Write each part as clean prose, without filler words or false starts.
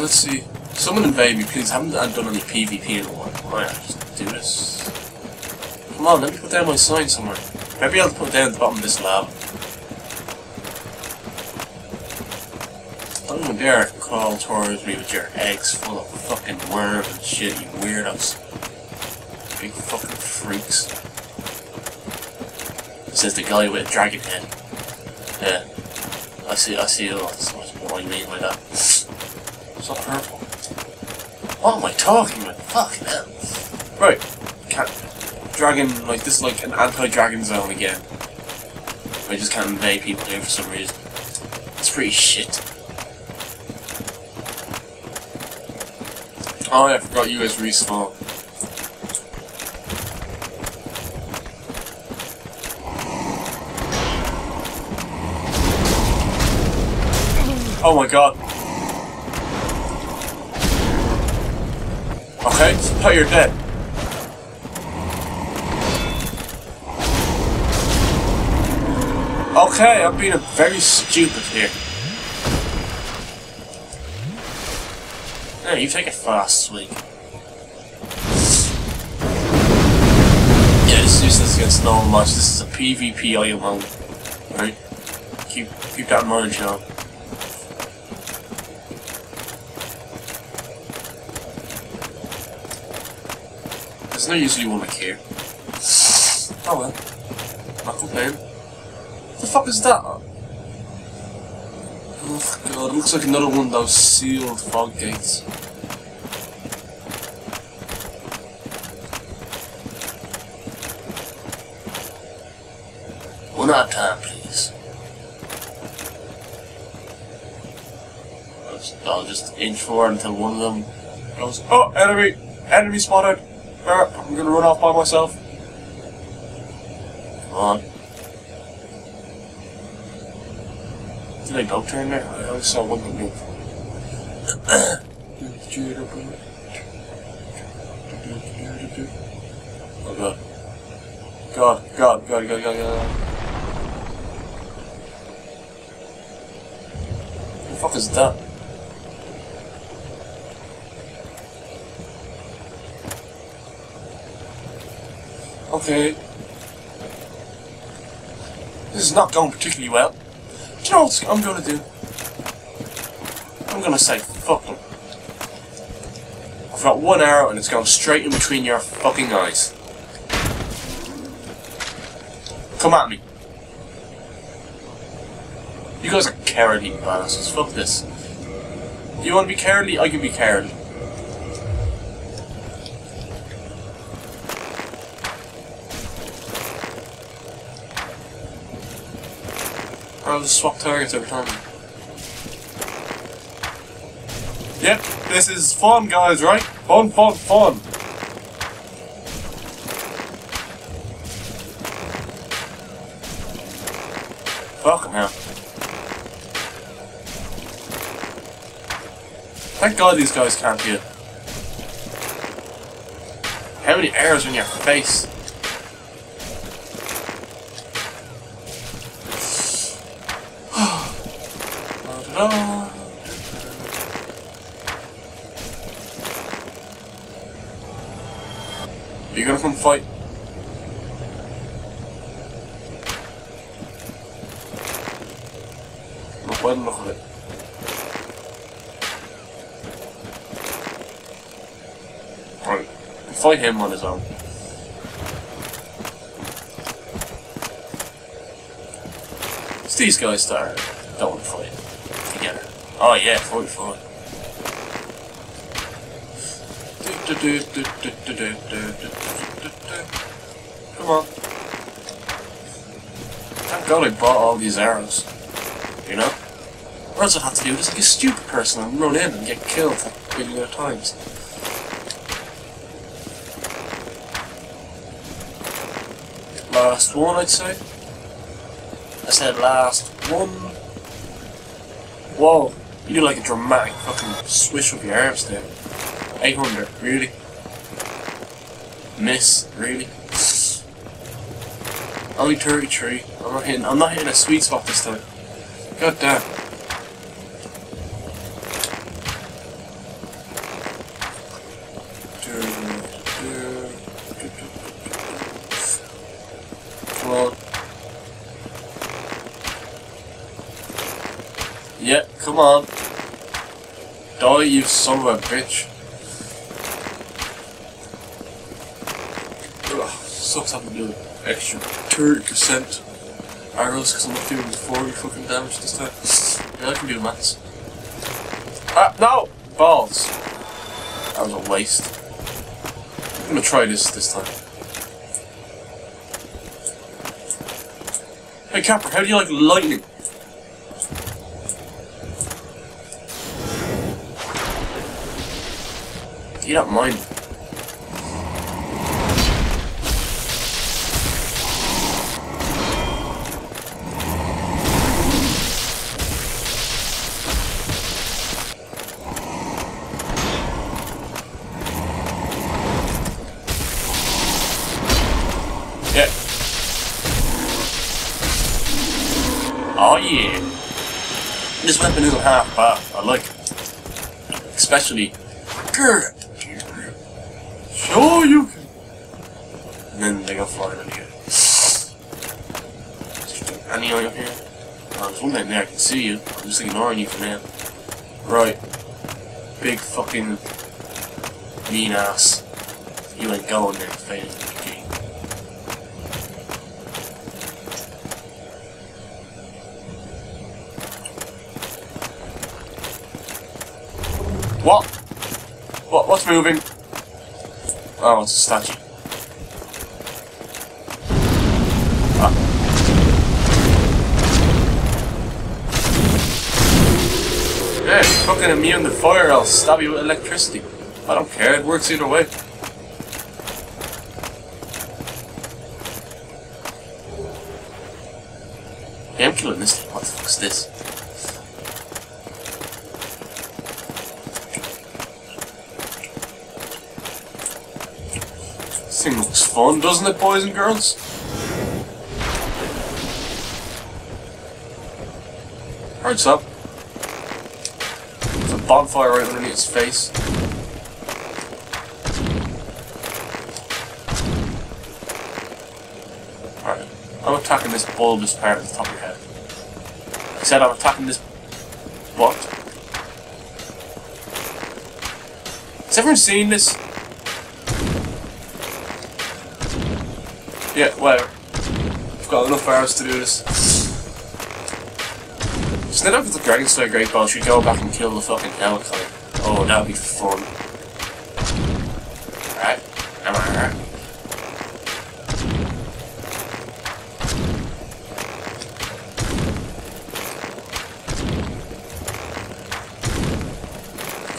let's see. Someone invade me, please. I haven't done any PvP in a while. Alright, just do this. Come on, let me put down my sign somewhere. Maybe I'll put it down at the bottom of this lab. Don't even dare crawl towards me with your eggs full of fucking worms and shit, you weirdos. Big fucking freaks. Says the guy with a dragon head. Yeah. I see a lot of what you mean by that. It's not purple. What am I talking about? Fuck hell. Right. Can't dragon like this is like an anti-dragon zone again. I just can't invade people here for some reason. It's pretty shit. Oh yeah, I forgot you guys respawn. Oh my god. Okay, oh, you're dead. Okay, I'm being very stupid here. Yeah, you take a fast sleep. Yeah, it's useless against no one much. This is a PvP all you want. Right? Keep that in mind, you know. There's no usually one I care. Oh well. Not complaining. What the fuck is that? Oh god, it looks like another one of those sealed fog gates. One at a time, please. I'll just inch forward until one of them goes, oh, enemy! Enemy spotted! I'm gonna run off by myself. Come on. Did they both turn there? I only saw one move. Oh god. God, god, god, god, god, god. What the fuck is that? Okay. This is not going particularly well. Do you know what I'm gonna do? I'm gonna say fuck them. I've got one arrow and it's going straight in between your fucking eyes. Come at me. You guys are cowardly badasses. Fuck this. You wanna be cowardly? I can be cowardly. I'll just swap targets every time. Yep, this is fun, guys, right? Fun, fun, fun! Fucking hell. Thank god these guys can't hit. How many arrows in your face? Are you gonna come fight? Not by the look of it. Right, fight him on his own. It's these guys that are, don't want to fight. Together. Oh yeah, 44. Come on. Thank god I bought all these arrows. You know? Or else I'd have to do this like a stupid person and run in and get killed a million of times. Last one, I'd say. I said last one. Whoa, you do like a dramatic fucking swish with your arms there. 800, really? Miss, really? Only 33. I'm not hitting a sweet spot this time. God damn. Yep, yeah, come on. Die, you son of a bitch. Ugh, sucks having to do extra 30% arrows because I'm not doing 40 fucking damage this time. Yeah, I can do maths. Ah, no! Balls! That was a waste. I'm gonna try this time. Hey Capper, how do you like lightning? You don't mind. Yeah. Oh yeah. This weapon isn't half bad. I like it. Especially. Grr. Oh, you can. And then they go flying in here. Any on your here? There's one down there, I can see you. I'm just ignoring you for now. Right. Big fucking mean ass. You ain't going there, fading the game. What? What's moving? Oh, it's a statue. Ah. Yeah, it's fucking immune to fire, I'll stab you with electricity. I don't care, it works either way. Hey, I'm killing this thing. What the fuck's this? This thing looks fun, doesn't it, boys and girls? Hurts up. There's a bonfire right underneath his face. Alright, I'm attacking this bulbous part at the top of your head. I said I'm attacking this... What? Has everyone seen this? Yeah, whatever. I've got enough arrows to do this. So now that with the Dragonslayer Great Ball, should go back and kill the fucking helicopter. Oh, that would be fun. Alright, am I alright?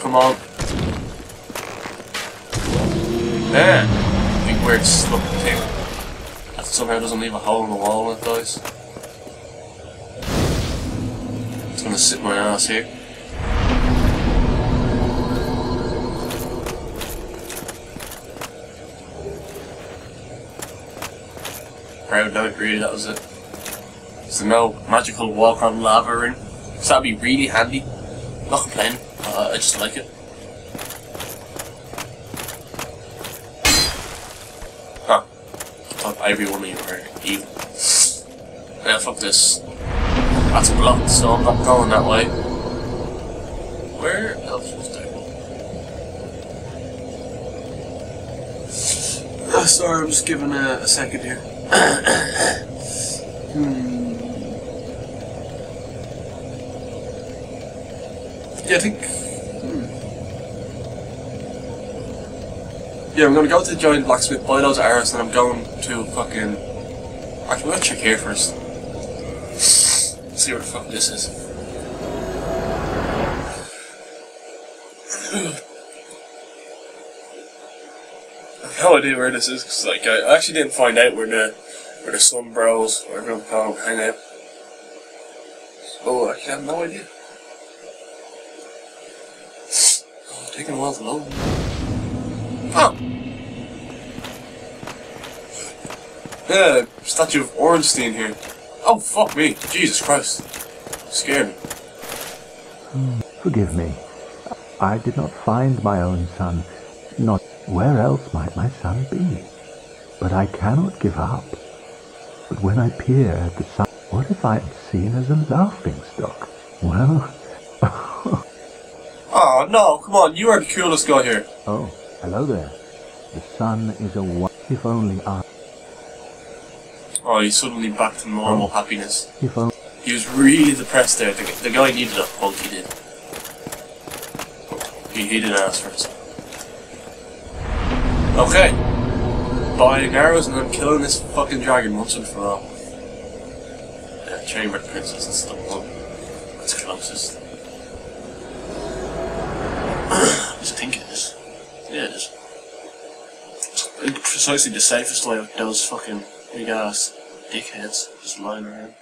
Come on. Man, big weird slug thing. Somehow it doesn't leave a hole in the wall when it dies. It's gonna sit my ass here. Proud, no agree, that was it. So no magical walk on lava ring. So that'd be really handy. Not complaining, I just like it. Every one of you are evil. Yeah, fuck this. That's blocked, so I'm not going that way. Where else was that? Sorry, I'm just giving a second here. Yeah, I think... Yeah, I'm gonna go to the giant blacksmith, buy those arrows, and I'm going to fucking... Actually, we're gonna check here first. See what the fuck this is. I have no idea where this is, because like, I actually didn't find out where the slum bros, or whatever they call them, hang out. So, I have no idea. Oh, taking a while to load. Oh! Yeah, statue of Orenstein here. Oh, fuck me. Jesus Christ. Scared me. Forgive me. I did not find my own son. Not where else might my son be? But I cannot give up. But when I peer at the sun, what if I am seen as a laughing stock? Well, Oh, no, come on, you are the coolest guy here. Oh, hello there. The sun is a one. If only I... Oh, he's suddenly back to normal happiness. If only... He was really depressed there. The guy needed a punk, he did. He didn't ask for it. Okay. Buying arrows and I'm killing this fucking dragon once and for all. Yeah, Chamber Princess is the one. That's closest. I think it is. Yeah, it is. It's precisely the safest way with those fucking big ass dickheads just lying around.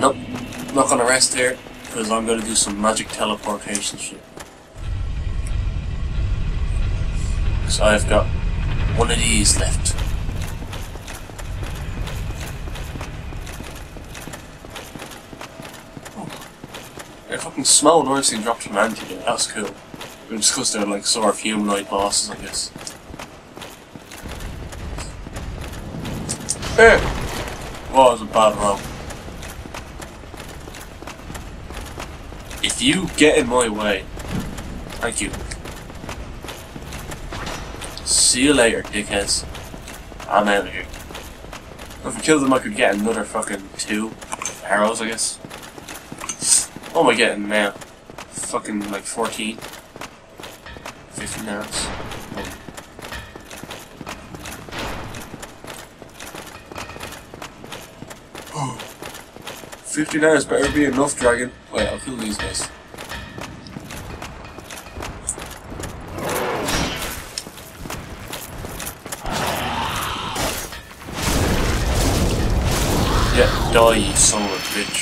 Nope. I'm not gonna rest here, because I'm gonna do some magic teleportation shit. So I've got one of these left. Oh. A fucking small noise thing dropped from Andy there, that was cool. We're just because they're like sort of humanoid bosses, I guess. There! Well, that was a bad roll. If you get in my way, thank you. See you later, dickheads. I'm out of here. If I killed them, I could get another fucking 2 arrows, I guess. What am I getting now? Fucking like 14? 15 arrows. Oh. 15 arrows better be enough, dragon. Wait, I'll kill these guys. Yeah, die, you son of a bitch.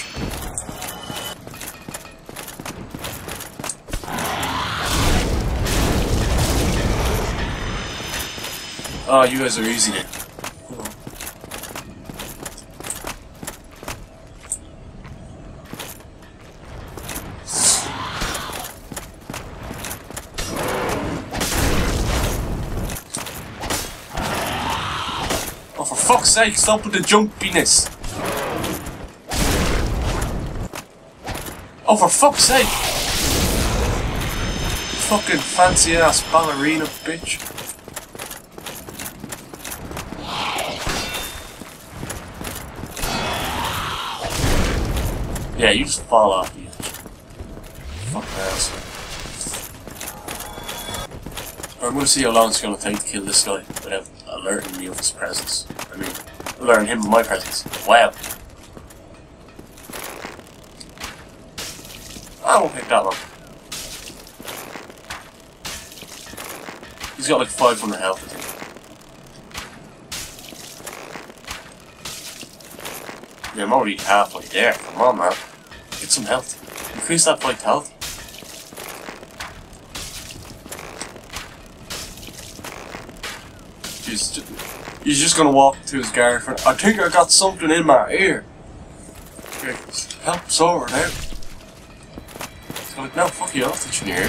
Oh, you guys are easy then. Cool. Oh, for fuck's sake, stop with the jumpiness! Oh, for fuck's sake! Fucking fancy ass ballerina bitch. Yeah, you just fall off, you fuck ass. I'm gonna see how long it's gonna take to kill this guy without alerting me of his presence. I mean, alerting him of my presence. Wow. I don't think that long. He's got like 500 health, I think. Yeah, I'm already halfway there. Come on, man. Get some health. Increase that bike's health. He's just gonna walk to his girlfriend. I think I got something in my ear. Okay, help's over now. I'm like, no, fuck you off, engineer.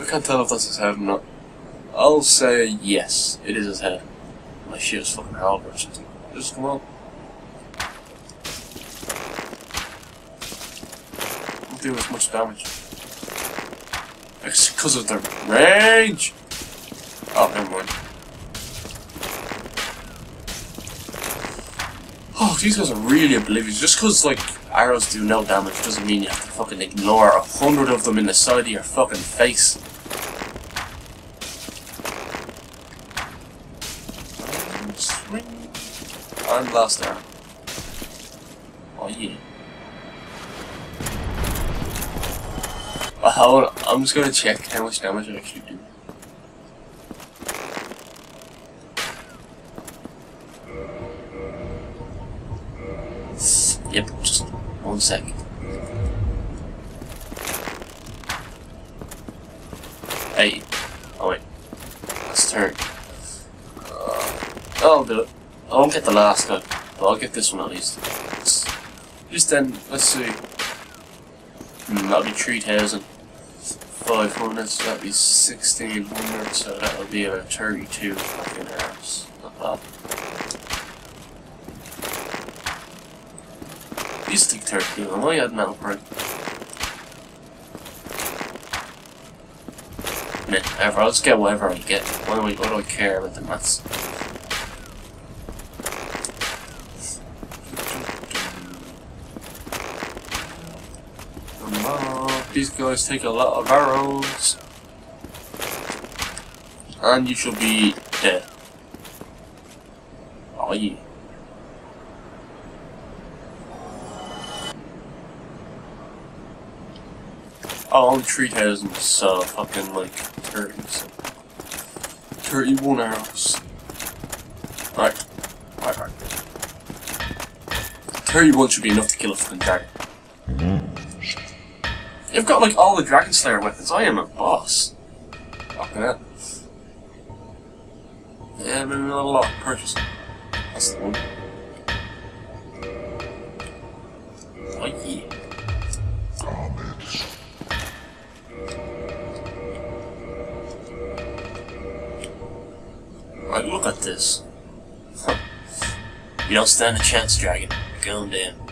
I can't tell if that's his head or not. I'll say yes, it is his head. My shit is fucking hard or something. Just come on. Don't do as much damage. It's because of the rage! Oh, never mind. Oh, these guys are really oblivious. Just because, like, arrows do no damage doesn't mean you have to fucking ignore 100 of them in the side of your fucking face. And swing. And last arrow. Oh, yeah. Well, hold on. I'm just gonna check how much damage I actually do. Yep, just one sec. Hey. Oh wait. Let's turn. I'll do it. I won't get the last guy, but I'll get this one at least. Just then, let's see. That'll be 3,500, so that'll be 1,600, so that'll be about 32 fucking hours. Not bad. used to 13, I know you had metal perk. Nah, ever, I'll just get whatever I get. What do I care about the maths? Come on, these guys take a lot of arrows. And you shall be dead. Oh yeah. Oh, I'm 3,000, so fucking like 31 arrows. Alright, alright. 31 should be enough to kill a fucking dragon. You've got like all the Dragonslayer weapons. I am a boss. Fucking hell. Yeah, maybe not a lot of purchase. That's the one. Oh yeah. Right, look at this. Huh. You don't stand a chance, dragon. Go down.